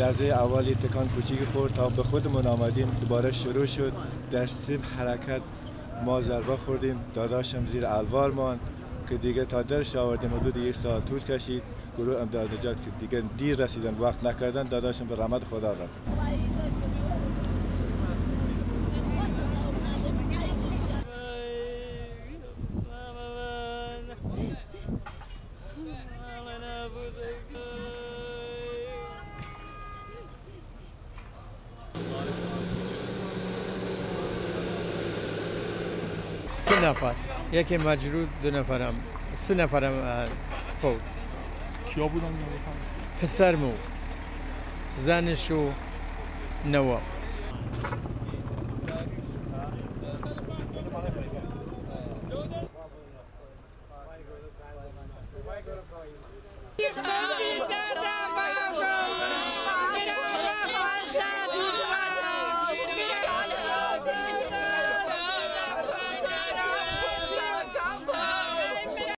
لحظه اولی تکان کوچیکی خورد تا به خودمون آمدیم دوباره شروع شد. در سیب حرکت ما ضربه خوردیم، داداشم زیر الوار ماند که دیگه تا درش آوردیم، حدود یک ساعت طول کشید. گروه امدادجات که دیگه دیر رسیدن وقت نکردن، داداشم به رحمت خدا رفت. سه نفر، یکی مجروح، دو نفرم، سه نفرم فوت. کیا بودن؟ پسرمو، زنشو، نوام.